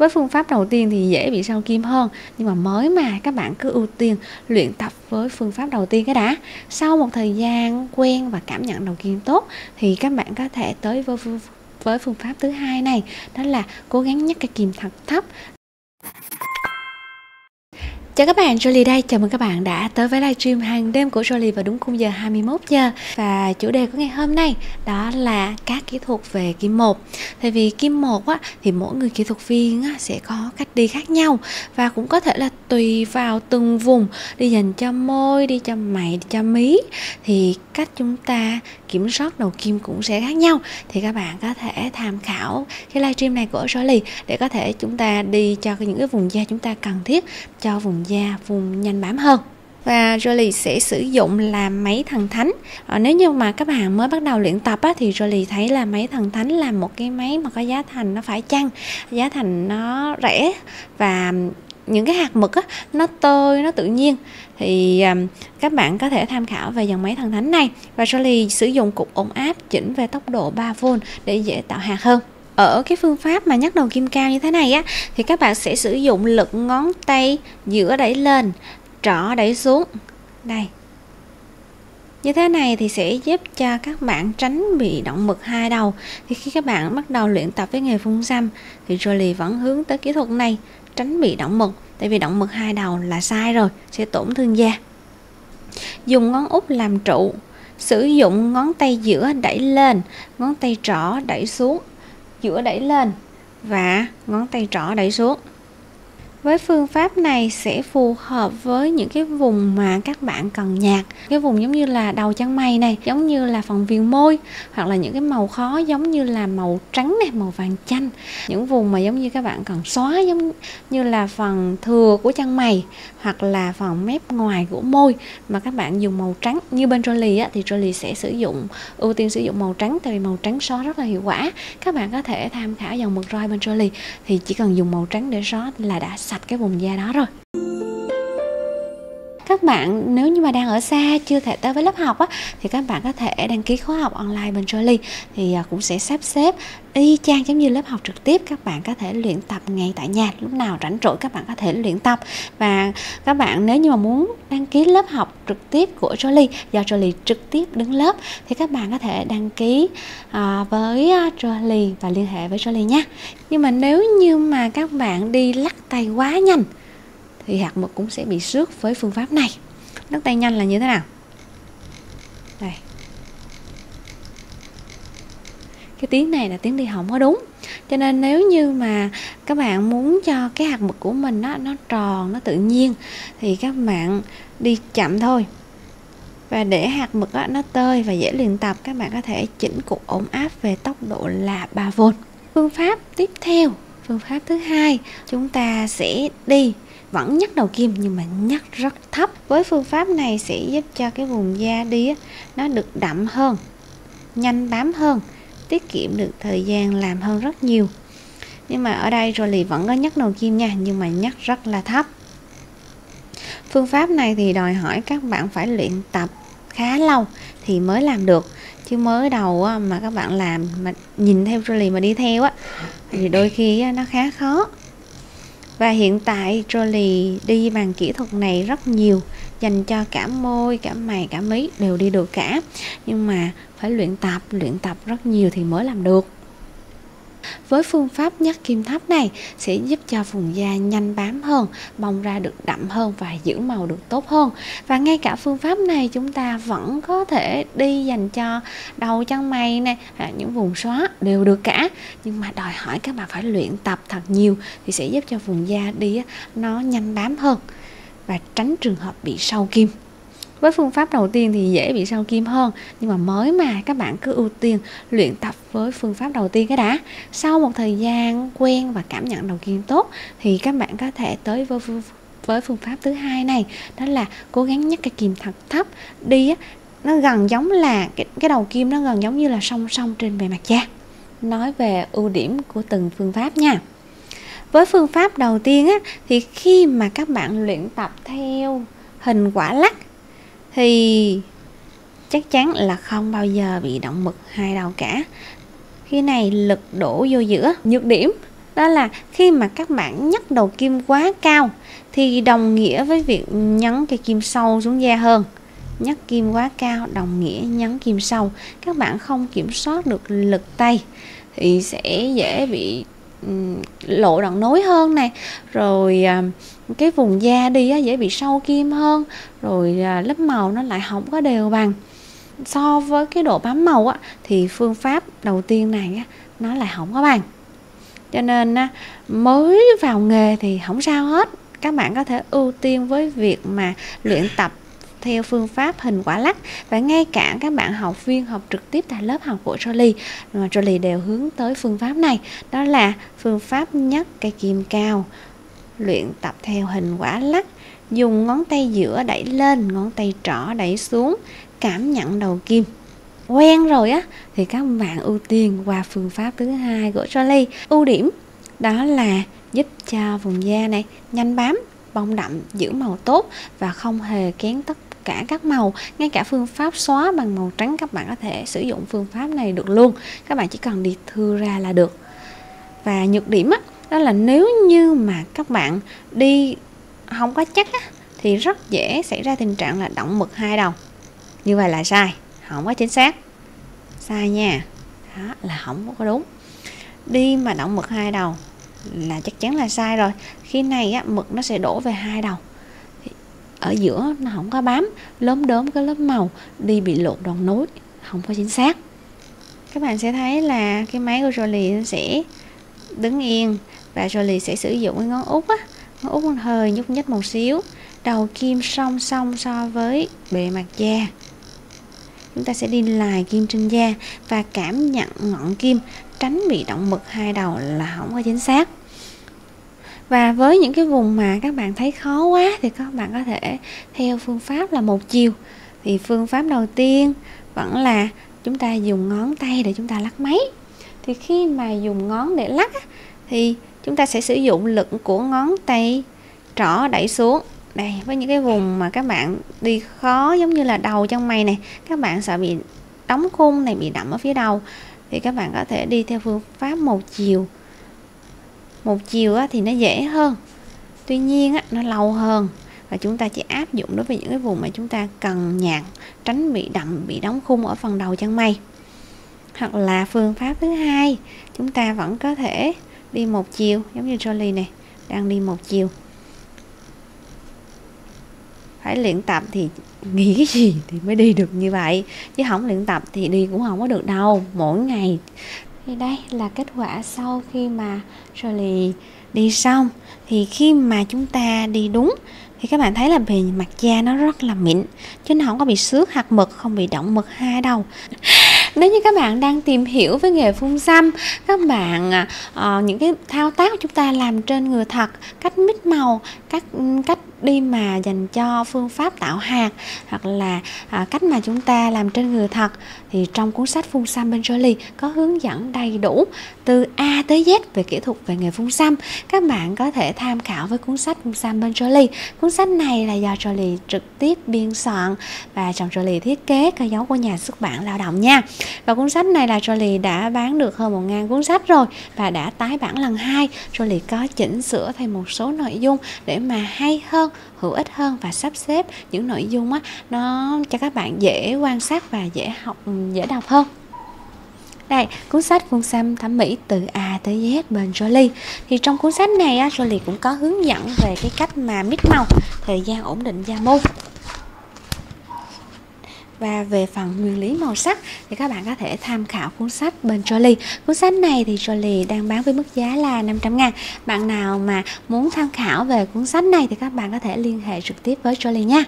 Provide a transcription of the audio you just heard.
Với phương pháp đầu tiên thì dễ bị sao kim hơn, nhưng mà mới mà các bạn cứ ưu tiên luyện tập với phương pháp đầu tiên cái đã. Sau một thời gian quen và cảm nhận đầu tiên tốt thì các bạn có thể tới với phương pháp thứ hai này, đó là cố gắng nhấc cây kim thật thấp. Chào các bạn, Jolie đây. Chào mừng các bạn đã tới với livestream hàng đêm của Jolie vào đúng khung giờ 21 giờ. Và chủ đề của ngày hôm nay đó là các kỹ thuật về kim một. Tại vì kim một á, thì mỗi người kỹ thuật viên á, sẽ có cách đi khác nhau, và cũng có thể là tùy vào từng vùng, đi dành cho môi, đi cho mày, đi cho mí, thì cách chúng ta kiểm soát đầu kim cũng sẽ khác nhau. Thì các bạn có thể tham khảo cái livestream này của Jolie để có thể chúng ta đi cho những cái vùng da chúng ta cần thiết cho vùng da, vùng nhanh bám hơn. Và Jolie sẽ sử dụng là máy thần thánh. Nếu như mà các bạn mới bắt đầu luyện tập á, thì Jolie thấy là máy thần thánh là một cái máy mà có giá thành nó phải chăng, giá thành nó rẻ và những cái hạt mực á, nó tơi, nó tự nhiên. Thì các bạn có thể tham khảo về dòng máy thần thánh này. Và Jolie sử dụng cục ổn áp chỉnh về tốc độ 3V để dễ tạo hạt hơn. Ở cái phương pháp mà nhấc đầu kim cao như thế này á, thì các bạn sẽ sử dụng lực ngón tay giữa đẩy lên, trỏ đẩy xuống. Đây. Như thế này thì sẽ giúp cho các bạn tránh bị động mực hai đầu. Thì khi các bạn bắt đầu luyện tập với nghề phun râm thì Jolie vẫn hướng tới kỹ thuật này, tránh bị động mực. Tại vì động mực hai đầu là sai rồi, sẽ tổn thương da. Dùng ngón út làm trụ, sử dụng ngón tay giữa đẩy lên, ngón tay trỏ đẩy xuống, giữa đẩy lên và ngón tay trỏ đẩy xuống. Với phương pháp này sẽ phù hợp với những cái vùng mà các bạn cần nhạt. Cái vùng giống như là đầu chân mày này, giống như là phần viền môi, hoặc là những cái màu khó giống như là màu trắng này, màu vàng chanh. Những vùng mà giống như các bạn cần xóa, giống như là phần thừa của chân mày hoặc là phần mép ngoài của môi mà các bạn dùng màu trắng. Như bên Jolie á, thì Jolie sẽ ưu tiên sử dụng màu trắng, tại vì màu trắng xóa rất là hiệu quả. Các bạn có thể tham khảo dòng mực roi bên Jolie thì chỉ cần dùng màu trắng để xóa là đã sạch cái vùng da đó rồi. Các bạn nếu như mà đang ở xa chưa thể tới với lớp học á, thì các bạn có thể đăng ký khóa học online bên Jolie thì cũng sẽ sắp xếp y chang giống như lớp học trực tiếp. Các bạn có thể luyện tập ngay tại nhà, lúc nào rảnh rỗi các bạn có thể luyện tập. Và các bạn nếu như mà muốn đăng ký lớp học trực tiếp của Jolie, do Jolie trực tiếp đứng lớp, thì các bạn có thể đăng ký với Jolie và liên hệ với Jolie nha. Nhưng mà nếu như mà các bạn đi lắc tay quá nhanh thì hạt mực cũng sẽ bị xước với phương pháp này. Lắc tay nhanh là như thế nào? Đây. Cái tiếng này là tiếng đi không có đúng. Cho nên nếu như mà các bạn muốn cho cái hạt mực của mình nó tròn, nó tự nhiên, thì các bạn đi chậm thôi. Và để hạt mực nó tơi và dễ luyện tập, các bạn có thể chỉnh cục ổn áp về tốc độ là 3V. Phương pháp tiếp theo, phương pháp thứ hai, chúng ta sẽ đi vẫn nhấc đầu kim nhưng mà nhấc rất thấp. Với phương pháp này sẽ giúp cho cái vùng da đi nó được đậm hơn, nhanh bám hơn, tiết kiệm được thời gian làm hơn rất nhiều. Nhưng mà ở đây Jolie vẫn có nhấc đầu kim nha, nhưng mà nhấc rất là thấp. Phương pháp này thì đòi hỏi các bạn phải luyện tập khá lâu thì mới làm được, chứ mới đầu mà các bạn làm mà nhìn theo Jolie mà đi theo á thì đôi khi nó khá khó. Và hiện tại Jolie đi bằng kỹ thuật này rất nhiều, dành cho cả môi, cả mày, cả mí đều đi được cả. Nhưng mà phải luyện tập rất nhiều thì mới làm được. Với phương pháp nhấc kim thấp này sẽ giúp cho vùng da nhanh bám hơn, bong ra được đậm hơn và giữ màu được tốt hơn. Và ngay cả phương pháp này chúng ta vẫn có thể đi dành cho đầu chân mày này, những vùng xóa đều được cả. Nhưng mà đòi hỏi các bạn phải luyện tập thật nhiều thì sẽ giúp cho vùng da đi nó nhanh bám hơn và tránh trường hợp bị sao kim. Với phương pháp đầu tiên thì dễ bị sao kim hơn, nhưng mà mới mà các bạn cứ ưu tiên luyện tập với phương pháp đầu tiên cái đã. Sau một thời gian quen và cảm nhận đầu kim tốt thì các bạn có thể tới với phương pháp thứ hai này, đó là cố gắng nhấc cây kim thật thấp đi, nó gần giống là cái đầu kim nó gần giống như là song song trên bề mặt da. Nói về ưu điểm của từng phương pháp nha. Với phương pháp đầu tiên á, thì khi mà các bạn luyện tập theo hình quả lắc thì chắc chắn là không bao giờ bị động mực hai đầu cả. Khi này lực đổ vô giữa. Nhược điểm đó là khi mà các bạn nhấc đầu kim quá cao thì đồng nghĩa với việc nhấn cái kim sâu xuống da hơn. Nhấc kim quá cao đồng nghĩa nhấn kim sâu, các bạn không kiểm soát được lực tay thì sẽ dễ bị lộ đoạn nối hơn này, rồi cái vùng da đi dễ bị sâu kim hơn, rồi lớp màu nó lại không có đều bằng. So với cái độ bám màu á, thì phương pháp đầu tiên này á, nó lại không có bằng. Cho nên mới vào nghề thì không sao hết, các bạn có thể ưu tiên với việc mà luyện tập theo phương pháp hình quả lắc. Và ngay cả các bạn học viên học trực tiếp tại lớp học của Jolie, mà Jolie đều hướng tới phương pháp này, đó là phương pháp nhấc cây kim cao, luyện tập theo hình quả lắc, dùng ngón tay giữa đẩy lên, ngón tay trỏ đẩy xuống, cảm nhận đầu kim. Quen rồi á thì các bạn ưu tiên qua phương pháp thứ hai của Jolie. Ưu điểm đó là giúp cho vùng da này nhanh bám, bông đậm, giữ màu tốt và không hề kén tất cả các màu. Ngay cả phương pháp xóa bằng màu trắng các bạn có thể sử dụng phương pháp này được luôn, các bạn chỉ cần đi thư ra là được. Và nhược điểm đó là nếu như mà các bạn đi không có chắc thì rất dễ xảy ra tình trạng là động mực hai đầu. Như vậy là sai, không có chính xác, sai nha, đó là không có đúng. Đi mà động mực hai đầu là chắc chắn là sai rồi, khi này mực nó sẽ đổ về hai đầu, ở giữa nó không có bám, lốm đốm cái lớp màu, đi bị lột đoạn nối, không có chính xác. Các bạn sẽ thấy là cái máy của Jolie sẽ đứng yên và Jolie sẽ sử dụng cái ngón út ngón út hơi nhúc nhích một xíu, đầu kim song song so với bề mặt da. Chúng ta sẽ đi lại kim trên da và cảm nhận ngọn kim, tránh bị động mực hai đầu là không có chính xác. Và với những cái vùng mà các bạn thấy khó quá thì các bạn có thể theo phương pháp là một chiều. Thì phương pháp đầu tiên vẫn là chúng ta dùng ngón tay để chúng ta lắc máy. Thì khi mà dùng ngón để lắc thì chúng ta sẽ sử dụng lực của ngón tay trỏ đẩy xuống. Đây, với những cái vùng mà các bạn đi khó giống như là đầu chân mày này, các bạn sợ bị đóng khung này, bị đậm ở phía đầu, thì các bạn có thể đi theo phương pháp một chiều. Một chiều thì nó dễ hơn, tuy nhiên nó lâu hơn, và chúng ta chỉ áp dụng đối với những cái vùng mà chúng ta cần nhạt, tránh bị đậm, bị đóng khung ở phần đầu chân mày. Hoặc là phương pháp thứ hai, chúng ta vẫn có thể đi một chiều, giống như Jolie này đang đi một chiều. Phải luyện tập thì nghĩ cái gì thì mới đi được như vậy, chứ không luyện tập thì đi cũng không có được đâu, mỗi ngày. Thì đây là kết quả sau khi mà Jolie đi xong. Thì khi mà chúng ta đi đúng thì các bạn thấy là bề mặt da nó rất là mịn, chứ nó không có bị xước hạt mực, không bị động mực hai đầu. Nếu như các bạn đang tìm hiểu với nghề phun xăm, các bạn những cái thao tác chúng ta làm trên người thật, cách mix màu, cách đi mà dành cho phương pháp tạo hạt, hoặc là cách mà chúng ta làm trên người thật, thì trong cuốn sách phun xăm bên Jolie có hướng dẫn đầy đủ từ A tới Z về kỹ thuật về nghề phun xăm. Các bạn có thể tham khảo với cuốn sách phun xăm bên Jolie. Cuốn sách này là do Jolie trực tiếp biên soạn và trong Jolie thiết kế cơ dấu của nhà xuất bản Lao Động nha. Và cuốn sách này là Jolie đã bán được hơn 1000 cuốn sách rồi và đã tái bản lần 2. Jolie có chỉnh sửa thêm một số nội dung để mà hay hơn, hữu ích hơn, và sắp xếp những nội dung nó cho các bạn dễ quan sát và dễ học, dễ đọc hơn. Đây, cuốn sách phun xăm thẩm mỹ từ A tới Z bên Jolie. Thì trong cuốn sách này Jolie cũng có hướng dẫn về cái cách mà mix màu, thời gian ổn định da môi. Và về phần nguyên lý màu sắc thì các bạn có thể tham khảo cuốn sách bên Jolie. Cuốn sách này thì Jolie đang bán với mức giá là 500.000. Bạn nào mà muốn tham khảo về cuốn sách này thì các bạn có thể liên hệ trực tiếp với Jolie nha.